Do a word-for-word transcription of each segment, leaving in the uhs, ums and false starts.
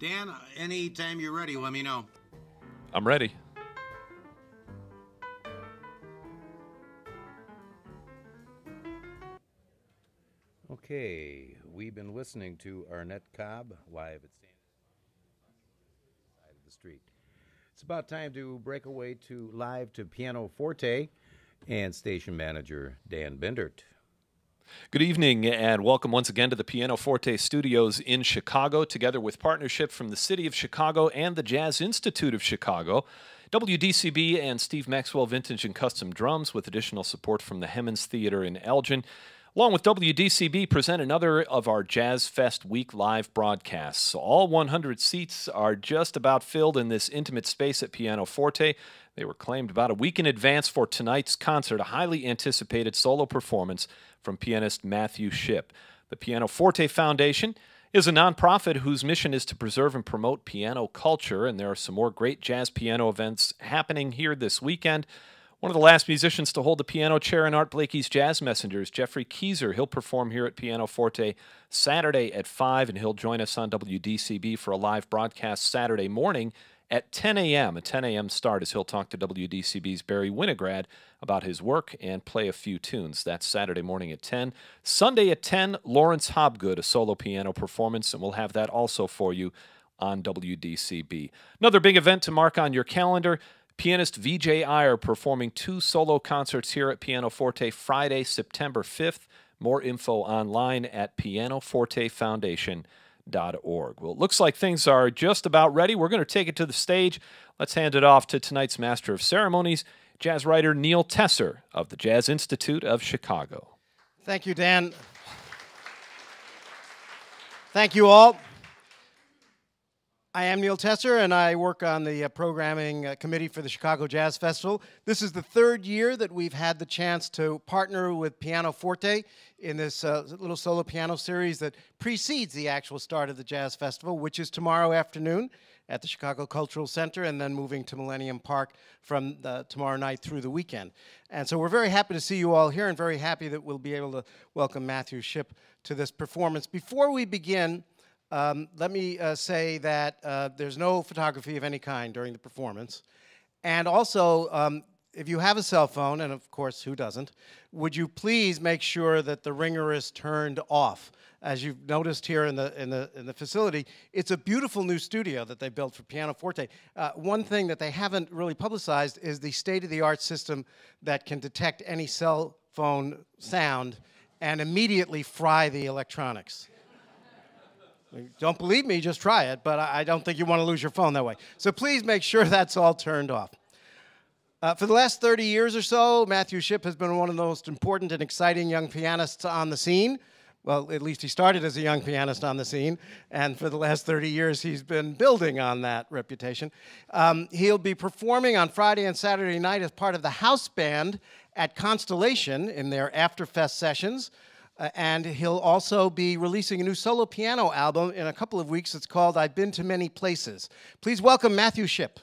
Dan, anytime you're ready, let me know. I'm ready. Okay, we've been listening to Arnett Cobb live at Santa's side of the street. It's about time to break away to live to Piano Forte and station manager Dan Bindert. Good evening and welcome once again to the Piano Forte Studios in Chicago, together with partnership from the City of Chicago and the Jazz Institute of Chicago, W D C B and Steve Maxwell Vintage and Custom Drums, with additional support from the Hemmens Theater in Elgin. Along with W D C B, present another of our Jazz Fest Week live broadcasts. So all one hundred seats are just about filled in this intimate space at Piano Forte. They were claimed about a week in advance for tonight's concert, a highly anticipated solo performance from pianist Matthew Shipp. The Piano Forte Foundation is a nonprofit whose mission is to preserve and promote piano culture, and there are some more great jazz piano events happening here this weekend. One of the last musicians to hold the piano chair in Art Blakey's Jazz Messengers, Jeffrey Keezer. He'll perform here at Piano Forte Saturday at five, and he'll join us on W D C B for a live broadcast Saturday morning at ten A M a ten A M start, as he'll talk to W D C B's Barry Winograd about his work and play a few tunes. That's Saturday morning at ten. Sunday at ten, Lawrence Hobgood, a solo piano performance, and we'll have that also for you on W D C B. Another big event to mark on your calendar. Pianist Vijay Iyer performing two solo concerts here at Piano Forte Friday, September fifth. More info online at piano forte foundation dot org. Well, it looks like things are just about ready. We're going to take it to the stage. Let's hand it off to tonight's Master of Ceremonies, jazz writer Neil Tesser of the Jazz Institute of Chicago. Thank you, Dan. Thank you all. I am Neil Tesser, and I work on the uh, programming uh, committee for the Chicago Jazz Festival. This is the third year that we've had the chance to partner with Piano Forte in this uh, little solo piano series that precedes the actual start of the Jazz Festival, which is tomorrow afternoon at the Chicago Cultural Center, and then moving to Millennium Park from the, tomorrow night through the weekend. And so we're very happy to see you all here, and very happy that we'll be able to welcome Matthew Shipp to this performance. Before we begin, Um, let me uh, say that uh, there's no photography of any kind during the performance. And also, um, if you have a cell phone, and of course, who doesn't, would you please make sure that the ringer is turned off? As you've noticed here in the, in the, in the facility, it's a beautiful new studio that they built for Piano Forte. Uh, one thing that they haven't really publicized is the state-of-the-art system that can detect any cell phone sound and immediately fry the electronics. Don't believe me, just try it, but I don't think you want to lose your phone that way. So please make sure that's all turned off. Uh, for the last thirty years or so, Matthew Shipp has been one of the most important and exciting young pianists on the scene. Well, at least he started as a young pianist on the scene, and for the last thirty years, he's been building on that reputation. Um, he'll be performing on Friday and Saturday night as part of the house band at Constellation in their after-fest sessions. Uh, and he'll also be releasing a new solo piano album in a couple of weeks. It's called I've Been to Many Places. Please welcome Matthew Shipp.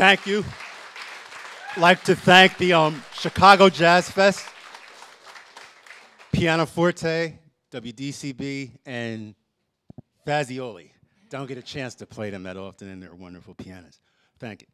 Thank you. I'd like to thank the um, Chicago Jazz Fest, Piano Forte, W D C B, and Fazioli. Don't get a chance to play them that often, and they're wonderful pianists. Thank you.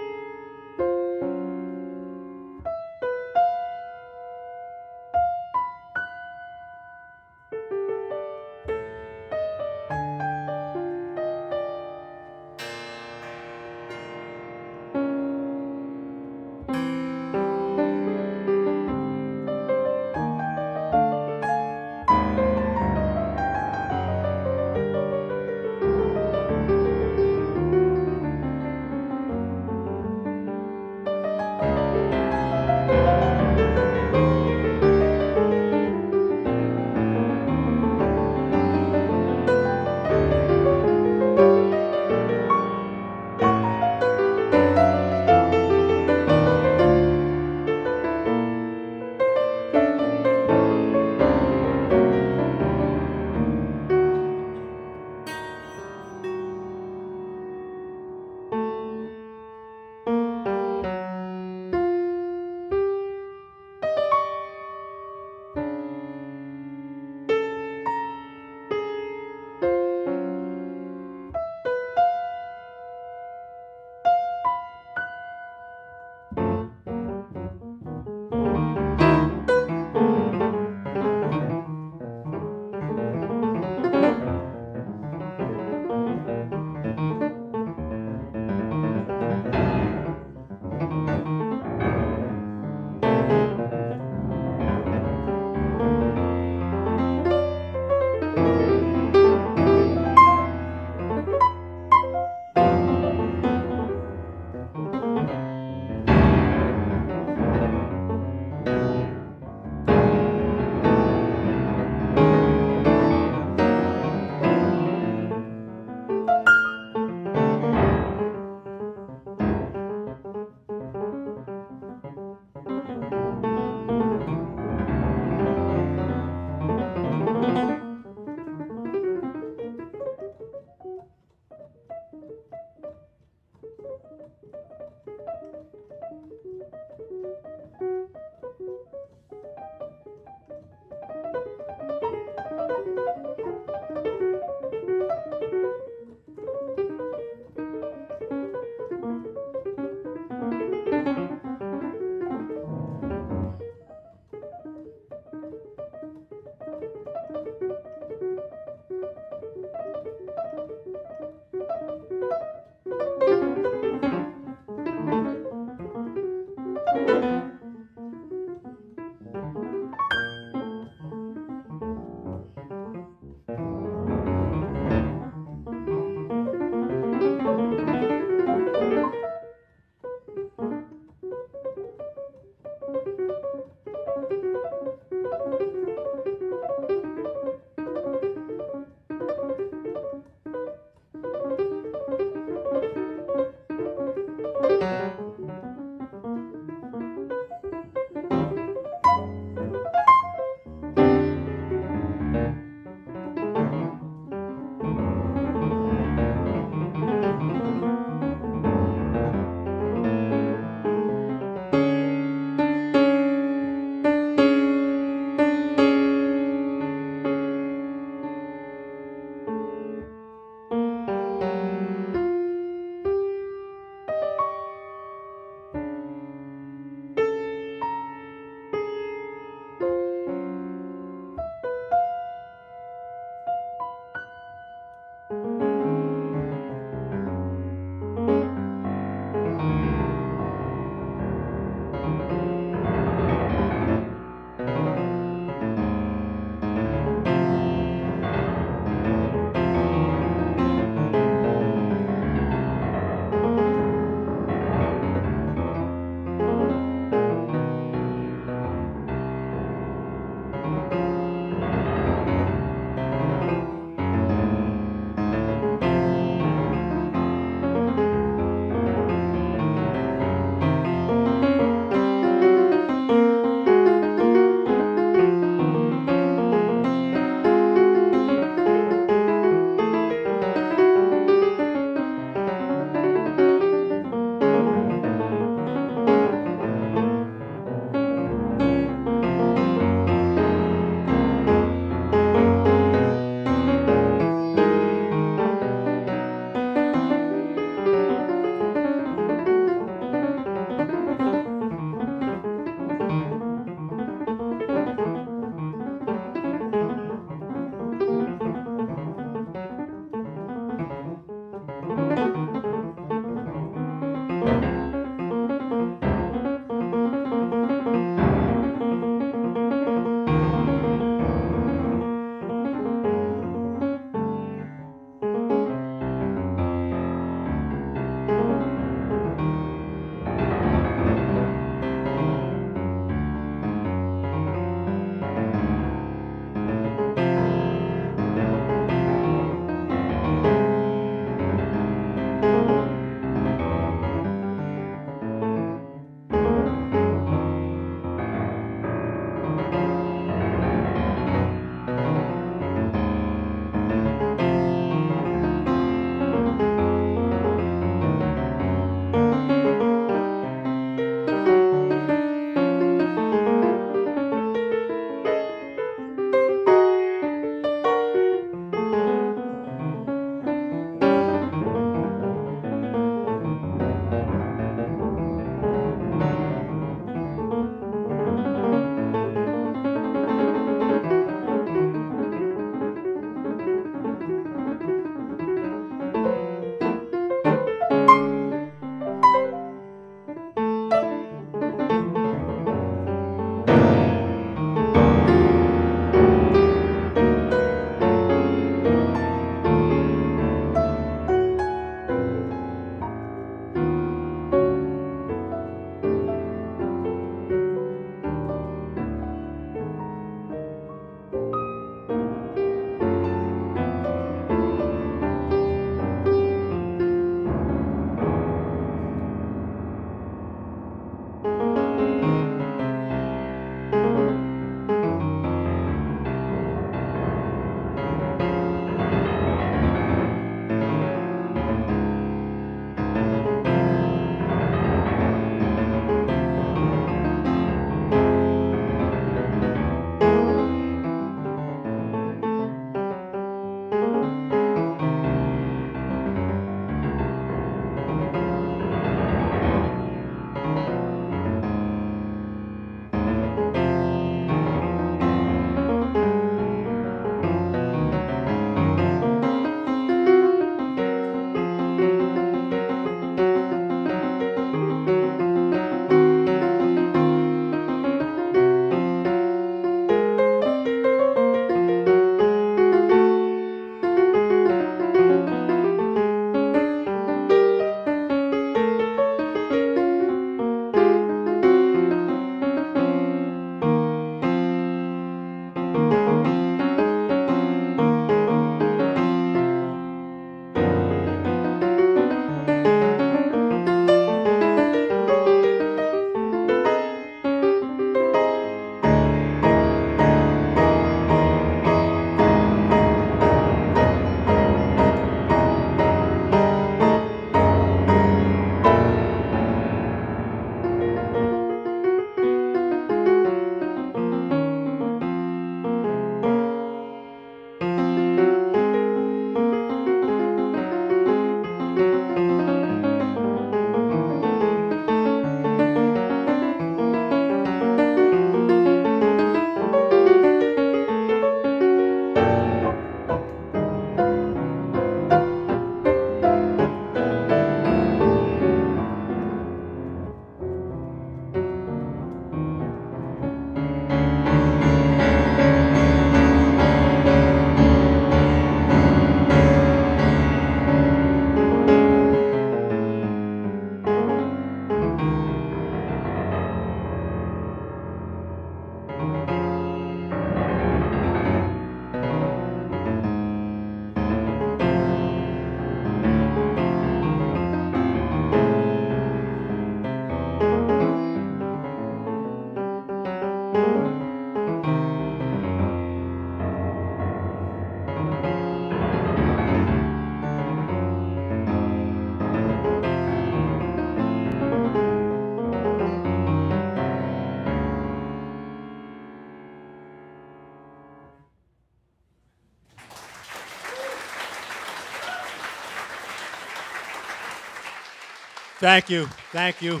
Thank you, thank you.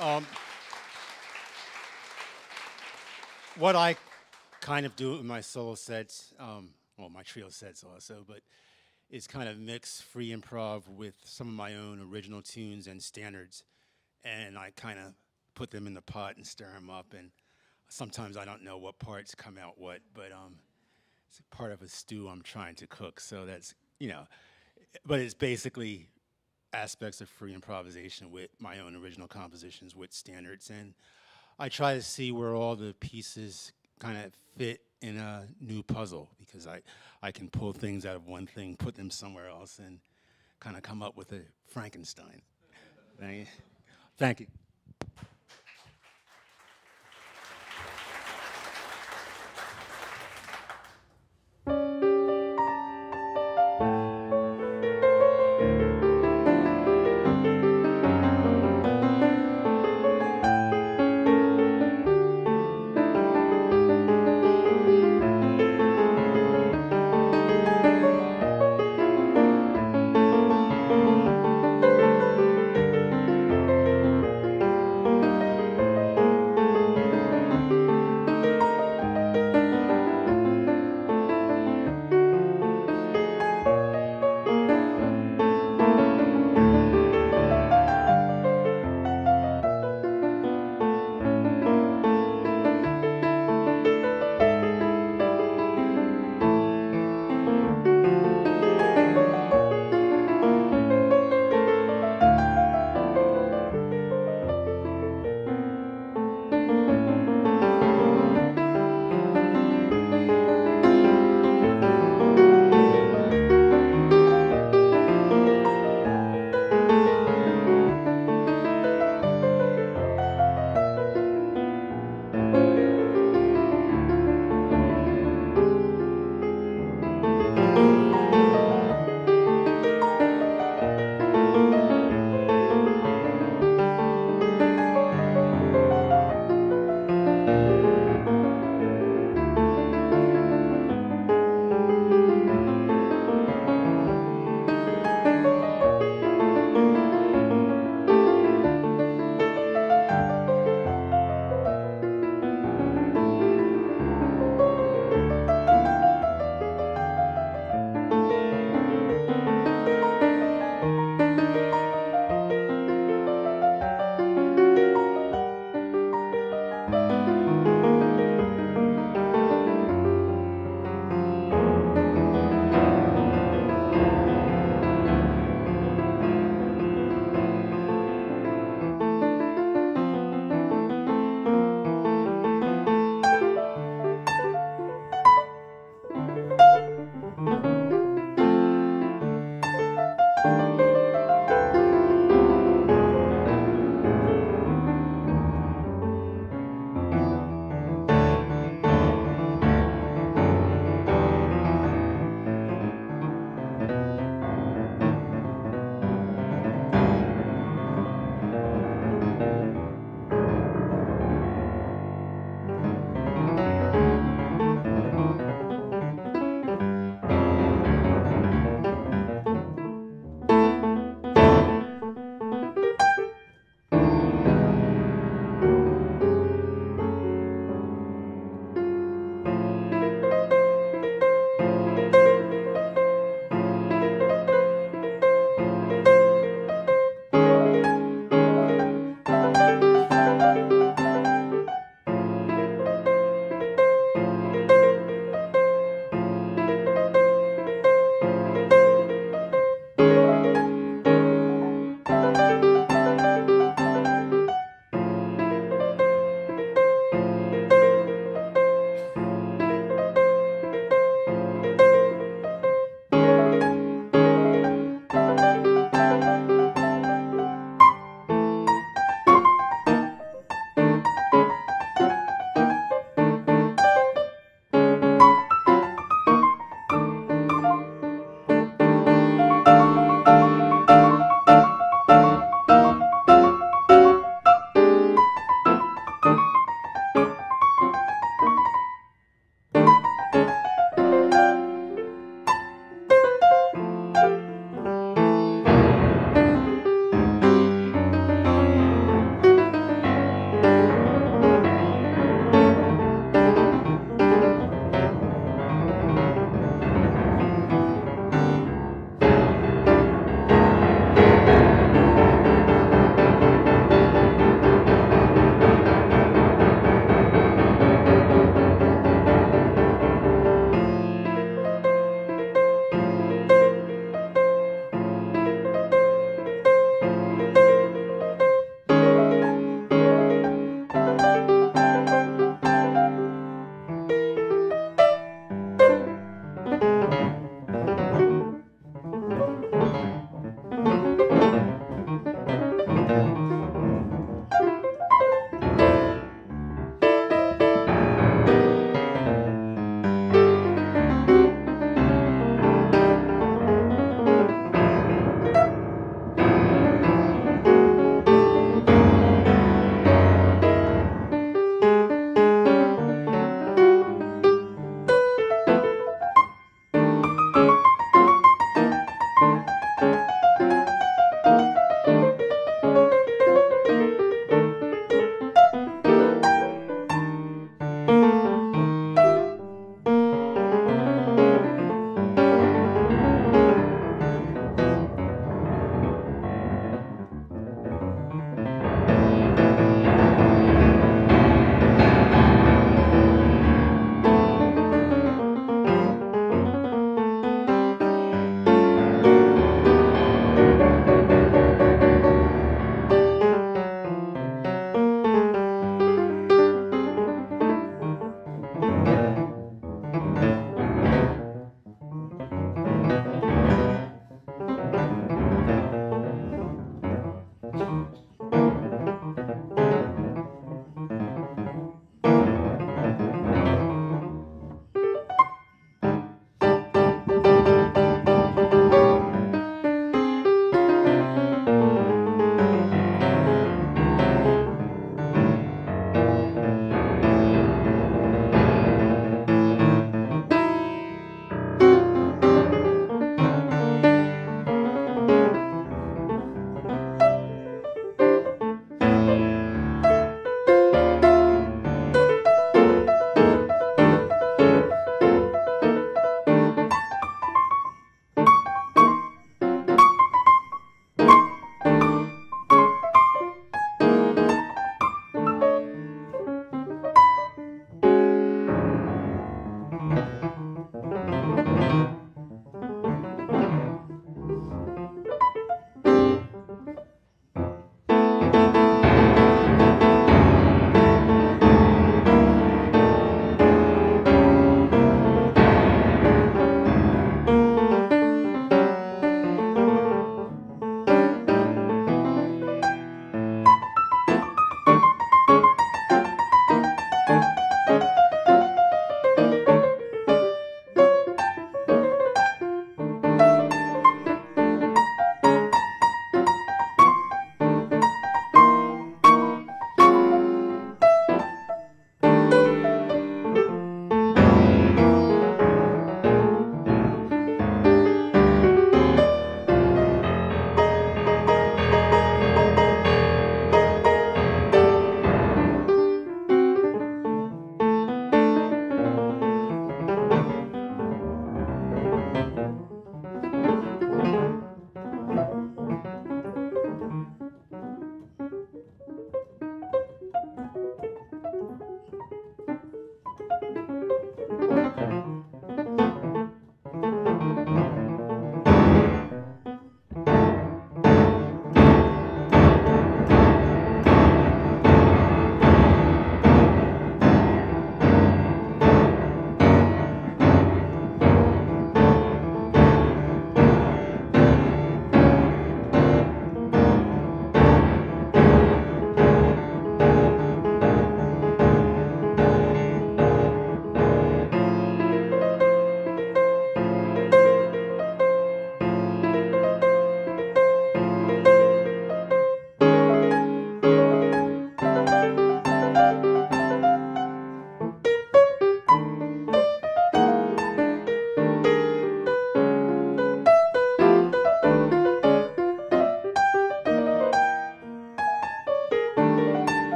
Um, what I kind of do in my solo sets, um, well, my trio sets also, but is kind of mix free improv with some of my own original tunes and standards, and I kind of put them in the pot and stir them up, and sometimes I don't know what parts come out what, but um, it's part of a stew I'm trying to cook, so that's, you know, but it's basically aspects of free improvisation with my own original compositions with standards, and I try to see where all the pieces kind of fit in a new puzzle, because I, I can pull things out of one thing, put them somewhere else, and kind of come up with a Frankenstein. Thank you. Thank you.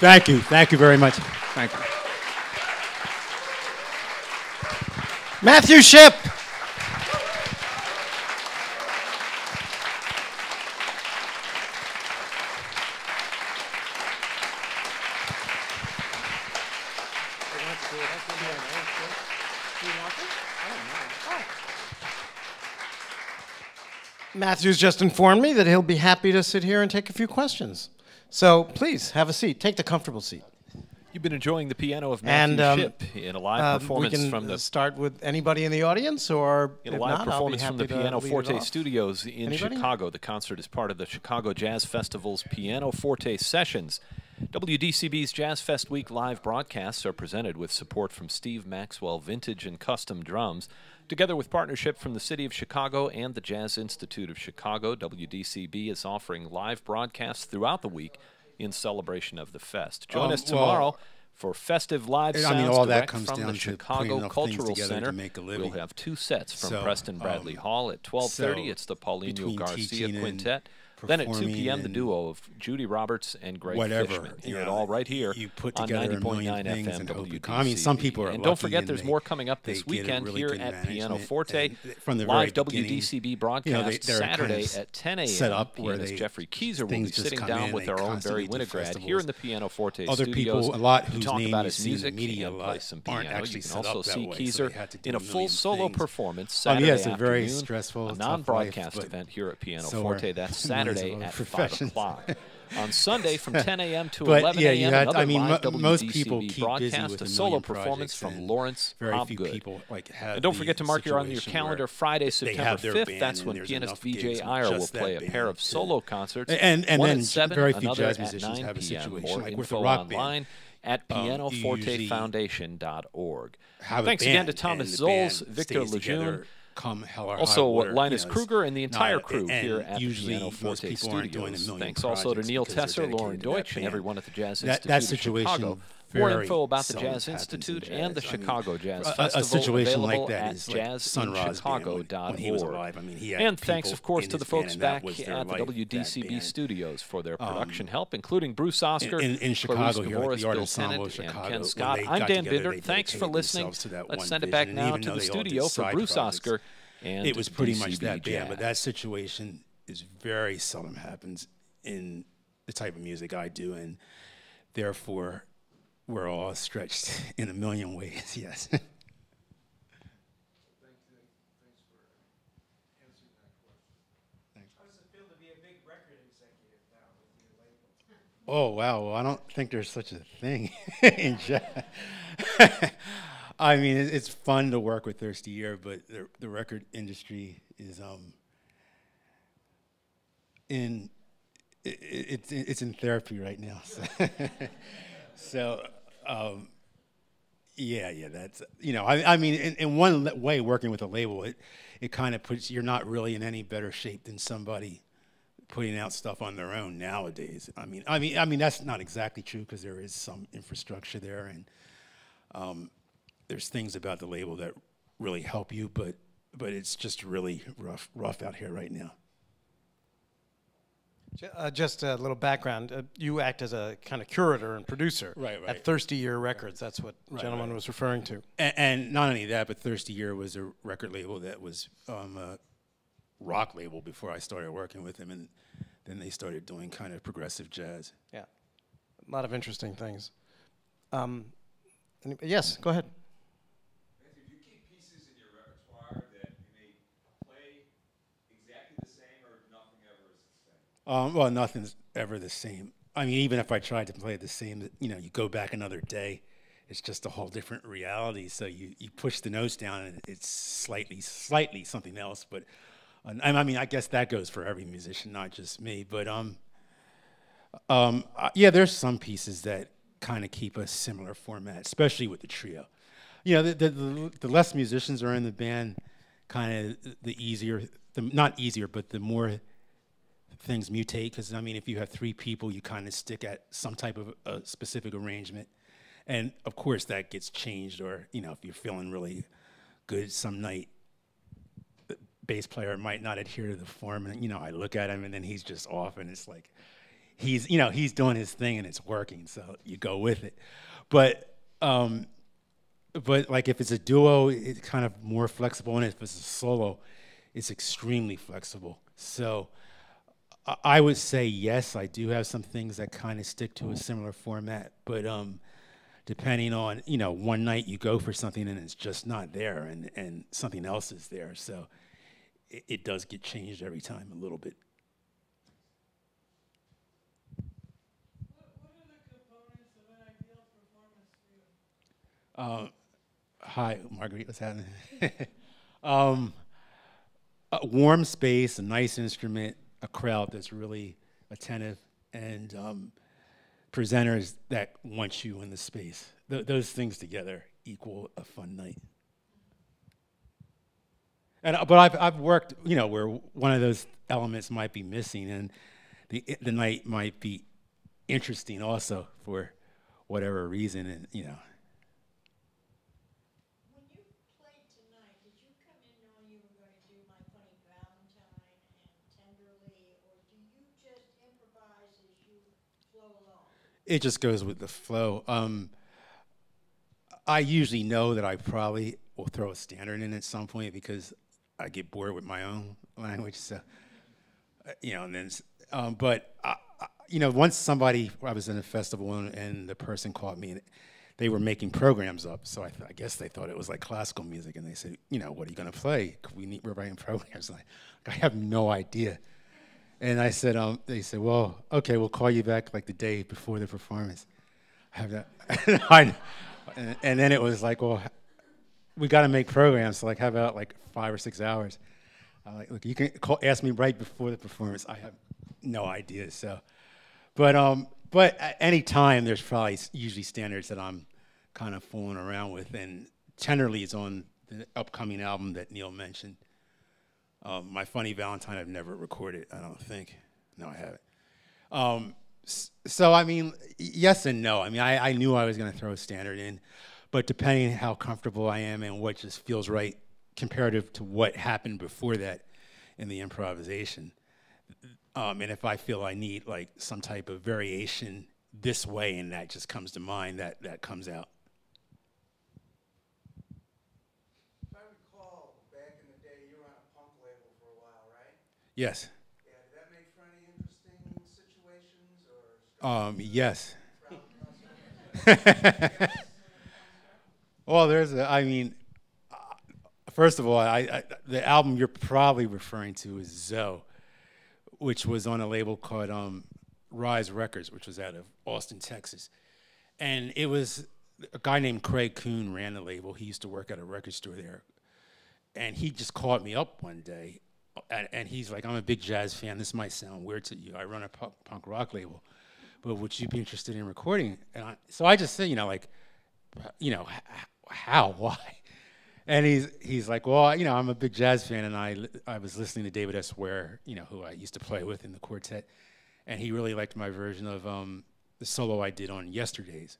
Thank you. Thank you very much. Thank you. Matthew Shipp. Matthew's just informed me that he'll be happy to sit here and take a few questions. So please, have a seat. Take the comfortable seat. You've been enjoying the piano of Matthew and, um, Shipp in a live uh, performance we can from the... start with anybody in the audience, or in a live not, performance from the Piano Forte Studios in anybody? Chicago. The concert is part of the Chicago Jazz Festival's Piano Forte Sessions. W D C B's Jazz Fest Week live broadcasts are presented with support from Steve Maxwell Vintage and Custom Drums, together with partnership from the City of Chicago and the Jazz Institute of Chicago. W D C B is offering live broadcasts throughout the week in celebration of the fest. Join um, us tomorrow well, for festive live sounds I mean, all direct that comes from down the to Chicago Cultural Center. We'll have two sets from so, Preston Bradley um, Hall at twelve thirty. So it's the Paulino Garcia Quintet. Then at two p m the duo of Judy Roberts and Greg whatever, Fishman. You know, it all right here you put on ninety point nine F M W D C B. I mean, some people are and don't forget, there's more coming up this weekend really here at Piano Forte. From the live W D C B broadcast you know, they, Saturday kind of at ten a m Set up where they, Jeffrey Keezer will be sitting down with our own Barry Winograd here in the Piano Forte Other studios people, a lot to talk about his music and play some piano. You can also see Keezer in a full solo performance Saturday afternoon, a non-broadcast event here at Piano Forte. That's Saturday. Saturday at five o'clock. On Sunday from ten a m to but eleven a m Yeah, another I mean, live W D C B broadcast, a solo performance from Lawrence Hobgood. Like, and don't forget to mark your on your calendar Friday, September fifth. That's when pianist Vijay Iyer will play a pair of solo concerts. And, and, and one then at seven, very few jazz musicians have a situation like with a rock band. At piano forte foundation dot org. Thanks again to Thomas Zolls, Victor Lejeune, Come hell or also, water, Linus you know, Kruger and the entire not, crew here at the Piano Forte Studios. Thanks also to Neil Tesser, Lauren Deutsch, and everyone at the Jazz that, Institute that situation of Chicago. More info about the Jazz Institute jazz. and the I Chicago mean, Jazz a, Festival a situation like that at jazz in chicago dot org. I mean, and thanks, of course, to the folks back at the W D C B studios for their production um, help, including Bruce Oscar, in, in, in Chicago, Clarissa Gavoris, Bill Tennant, and Ken Scott. I'm Dan Bindert. Thanks for listening. Let's send it back now to the studio for Bruce Oscar and it was pretty much that band, but that situation is very seldom happens in the type of music I do, and therefore... we're all stretched in a million ways, yes. Thanks for answering that question. How does it feel to be a big record executive now with your label? Oh, wow. Well, I don't think there's such a thing in jazz. I mean, it's fun to work with Thirsty Ear, but the, the record industry is um, in, it, it's, it's in therapy right now. So. So, um, yeah, yeah, that's, you know, I, I mean, in, in one way, working with a label, it, it kind of puts, you're not really in any better shape than somebody putting out stuff on their own nowadays. I mean, I mean, I mean, that's not exactly true because there is some infrastructure there and um, there's things about the label that really help you, but, but it's just really rough, rough out here right now. Uh, just a little background. Uh, you act as a kind of curator and producer right, right. at Thirsty Ear Records. That's what the right, gentleman right. was referring to. And, and not only that, but Thirsty Ear was a record label that was um, a rock label before I started working with them, and then they started doing kind of progressive jazz. Yeah, a lot of interesting things. Um, yes, go ahead. Um, well, nothing's ever the same. I mean, even if I tried to play it the same, you know, you go back another day, it's just a whole different reality. So you, you push the notes down and it's slightly, slightly something else. But, uh, I mean, I guess that goes for every musician, not just me. But, um, um, uh, yeah, there's some pieces that kind of keep a similar format, especially with the trio. You know, the, the, the, the less musicians are in the band, kind of the easier, the, not easier, but the more... things mutate, because I mean, if you have three people, you kind of stick at some type of a specific arrangement, and of course that gets changed. Or you know, if you're feeling really good some night, the bass player might not adhere to the form, and you know, I look at him, and then he's just off, and it's like, he's, you know, he's doing his thing and it's working, so you go with it. But um, but like if it's a duo, it's kind of more flexible, and if it's a solo, it's extremely flexible. So I would say yes, I do have some things that kind of stick to a similar format, but um, depending on, you know, one night you go for something and it's just not there, and and something else is there, so it, it does get changed every time a little bit. Uh, hi, Marguerite, what's happening? um, a warm space, a nice instrument, a crowd that's really attentive, and um, presenters that want you in the space. Th those things together equal a fun night. And, but I've, I've worked, you know, where one of those elements might be missing, and the, the night might be interesting also for whatever reason, and, you know. It just goes with the flow. Um, I usually know that I probably will throw a standard in at some point because I get bored with my own language. So, you know, and then, um, but I, I, you know, once somebody, I was in a festival and, and the person called me and they were making programs up. So I, th I guess they thought it was like classical music, and they said, you know, what are you going to play? We need, we're writing programs. And I, I have no idea. And I said, um, they said, well, okay, we'll call you back like the day before the performance. I have that. I, and, and then it was like, well, we got to make programs. So like, how about like five or six hours? I'm like, look, you can call, ask me right before the performance. I have no idea. So, but um, but at any time, there's probably usually standards that I'm kind of fooling around with. And Tenderly is on the upcoming album that Neil mentioned. Um, my Funny Valentine, I've never recorded, I don't think. No, I haven't. Um, so, I mean, yes and no. I mean, I, I knew I was going to throw a standard in, but depending on how comfortable I am and what just feels right comparative to what happened before that in the improvisation. Um, and if I feel I need, like, some type of variation this way and that just comes to mind, that, that comes out. Yes. Yeah, did that make for any interesting situations or? Um, yes. Well, there's a, I mean, uh, first of all, I, I, the album you're probably referring to is Zoe, which was on a label called um, Rise Records, which was out of Austin, Texas. And it was a guy named Craig Kuhn ran the label. He used to work at a record store there. And he just called me up one day. And, and he's like, I'm a big jazz fan. This might sound weird to you. I run a punk, punk rock label, but would you be interested in recording? And I, so I just said, you know, like, you know, how, why? And he's he's like, well, you know, I'm a big jazz fan, and I I was listening to David S. Ware, you know, who I used to play with in the quartet, and he really liked my version of um, the solo I did on Yesterdays,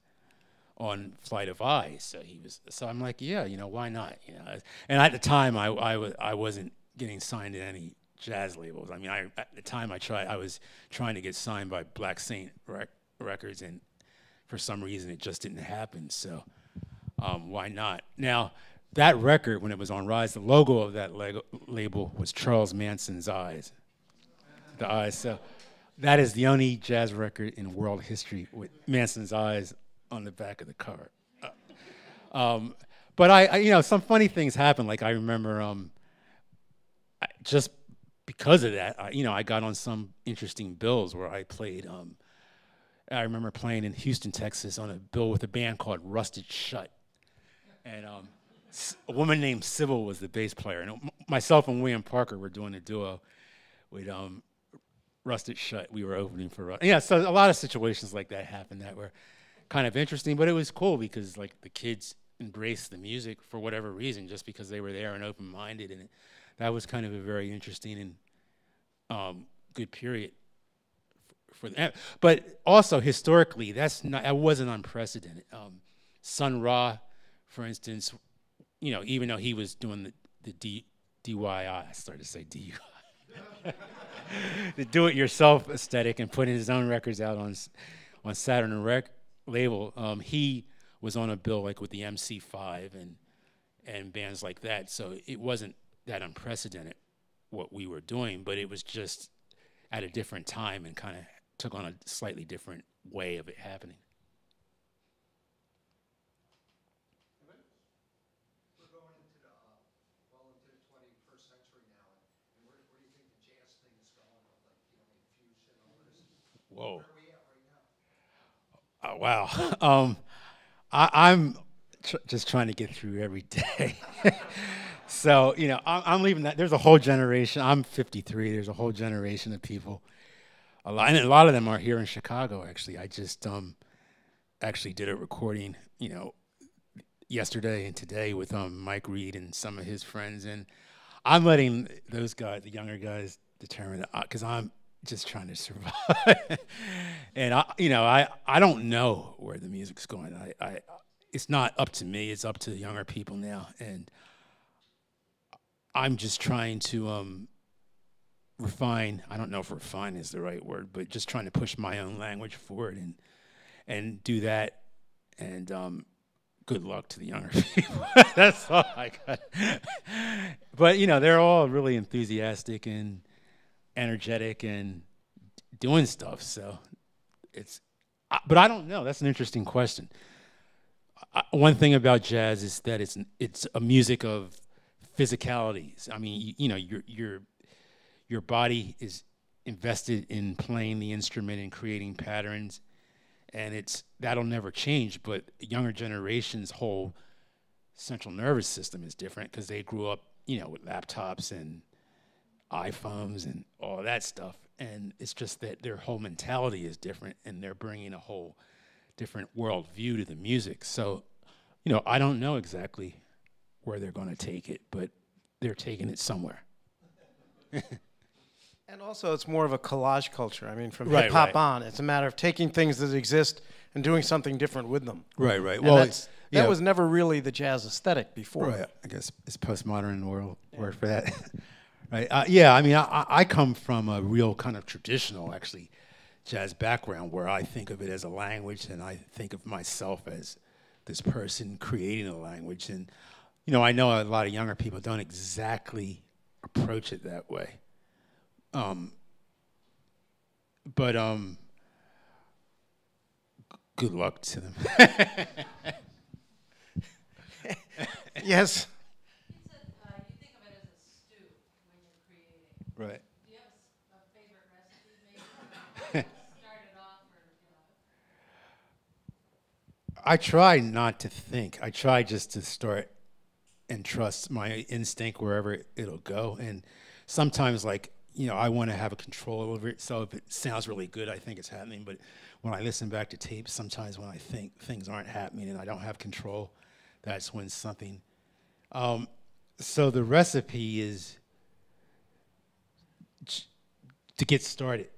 on Flight of Eyes. So he was, so I'm like, yeah, you know, why not? You know, and at the time, I I was I wasn't. getting signed to any jazz labels. I mean, I, at the time I tried, I was trying to get signed by Black Saint rec Records, and for some reason it just didn't happen. So um, why not? Now that record, when it was on Rise, the logo of that label was Charles Manson's eyes, the eyes. So that is the only jazz record in world history with Manson's eyes on the back of the cover. Uh, um, but I, I, you know, some funny things happened. Like I remember. Um, I, just because of that, I, you know, I got on some interesting bills where I played. Um, I remember playing in Houston, Texas, on a bill with a band called Rusted Shut, and um, a woman named Sybil was the bass player. And m myself and William Parker were doing a duo with um, Rusted Shut. We were opening for Rusted. Yeah, so a lot of situations like that happened that were kind of interesting, but it was cool because like the kids embraced the music for whatever reason, just because they were there and open-minded and. It, That was kind of a very interesting and um, good period for, for them. But also historically, that's not, that wasn't unprecedented. Um, Sun Ra, for instance, you know, even though he was doing the, the D, DYI, I started to say D U I. the do-it-yourself aesthetic and putting his own records out on on Saturn Rec label. Um, he was on a bill like with the M C five and and bands like that. So it wasn't that unprecedented what we were doing, but it was just at a different time and kind of took on a slightly different way of it happening. We're going into the, uh, well into the twenty-first century now, and where, where do you think the jazz thing is going? Like, you know, fusion, all this. Whoa. Where are we at right now? Uh, wow. um, I, I'm tr just trying to get through every day. So, you know, I'm, I'm leaving that. There's a whole generation. I'm fifty-three. There's a whole generation of people. A lot, and a lot of them are here in Chicago, actually. I just um, actually did a recording, you know, yesterday and today with um, Mike Reed and some of his friends. And I'm letting those guys, the younger guys, determine, because I'm just trying to survive. And, I, you know, I, I don't know where the music's going. I, I It's not up to me. It's up to the younger people now. And I'm just trying to... Um, refine, I don't know if refine is the right word, but just trying to push my own language forward and and do that. And um, good luck to the younger people. That's all I got. But, you know, they're all really enthusiastic and energetic and doing stuff. So it's, I, but I don't know. That's an interesting question. I, one thing about jazz is that it's, it's a music of physicalities. I mean, you, you know, you're, you're, your body is invested in playing the instrument and creating patterns, and it's that'll never change. But younger generation's whole central nervous system is different because they grew up, you know, with laptops and iPhones and all that stuff. And it's just that their whole mentality is different, and they're bringing a whole different worldview to the music. So, you know, I don't know exactly where they're going to take it, but they're taking it somewhere. And also, it's more of a collage culture. I mean, from right, hip hop right. on, it's a matter of taking things that exist and doing something different with them. Right, right. And well, that's, that know, was never really the jazz aesthetic before. Right. I guess it's postmodern world yeah. word for that. Right. Uh, yeah. I mean, I, I come from a real kind of traditional, actually, jazz background where I think of it as a language, and I think of myself as this person creating a language. And you know, I know a lot of younger people don't exactly approach it that way. Um, but um, good luck to them. Yes? You said uh, you think of it as a stew when you're creating. Right. Do you have a, a favorite recipe maybe? Start it off or, you know. I try not to think. I try just to start and trust my instinct wherever it'll go. And sometimes, like, you know, I want to have a control over it. So if it sounds really good, I think it's happening. But when I listen back to tapes, sometimes when I think things aren't happening and I don't have control, that's when something. Um, so the recipe is to get started.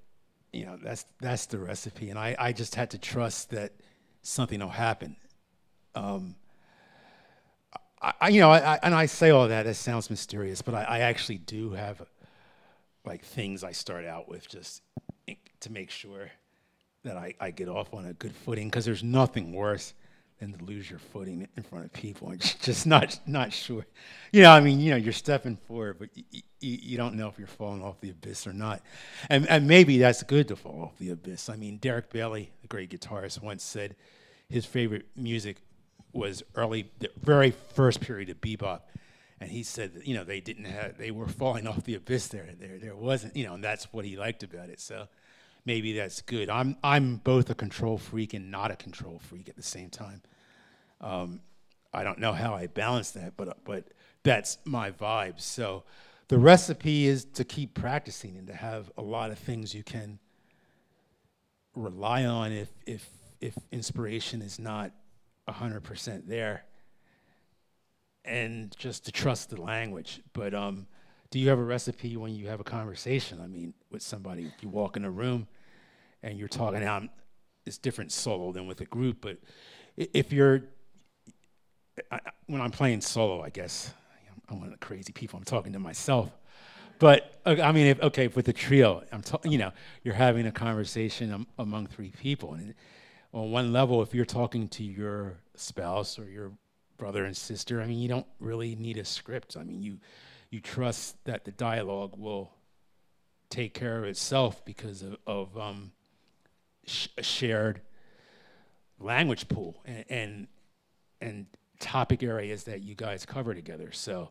You know, that's, that's the recipe. And I, I just had to trust that something will happen. Um, I, you know, I, I, and I say all that, that sounds mysterious, but I, I actually do have, like, things I start out with just to make sure that I, I get off on a good footing, because there's nothing worse than to lose your footing in front of people and just not, not sure. You know, I mean, you know, you're stepping forward, but you, you, you don't know if you're falling off the abyss or not. And, and maybe that's good to fall off the abyss. I mean, Derek Bailey, the great guitarist, once said his favorite music was early, the very first period of bebop, and he said that, you know, they didn't have, they were falling off the abyss there. There, there wasn't, you know, and that's what he liked about it. So maybe that's good. I'm, I'm both a control freak and not a control freak at the same time. Um, I don't know how I balance that, but, but that's my vibe. So the recipe is to keep practicing and to have a lot of things you can rely on if, if, if inspiration is not one hundred percent there, and just to trust the language. But um, do you have a recipe when you have a conversation? I mean, with somebody, if you walk in a room and you're talking, now I'm, it's different solo than with a group, but if you're, I, when I'm playing solo, I guess, I'm one of the crazy people, I'm talking to myself, But I mean, if, okay, with the trio, I'm talking, you know, you're having a conversation am among three people. And on one level, if you're talking to your spouse or your brother and sister, I mean, you don't really need a script. I mean, you you trust that the dialogue will take care of itself because of, of um, sh a shared language pool and, and and topic areas that you guys cover together. So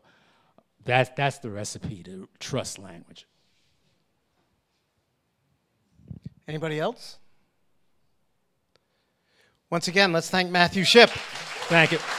that's that's the recipe to trust language. Anybody else? Once again, let's thank Matthew Shipp. Thank you.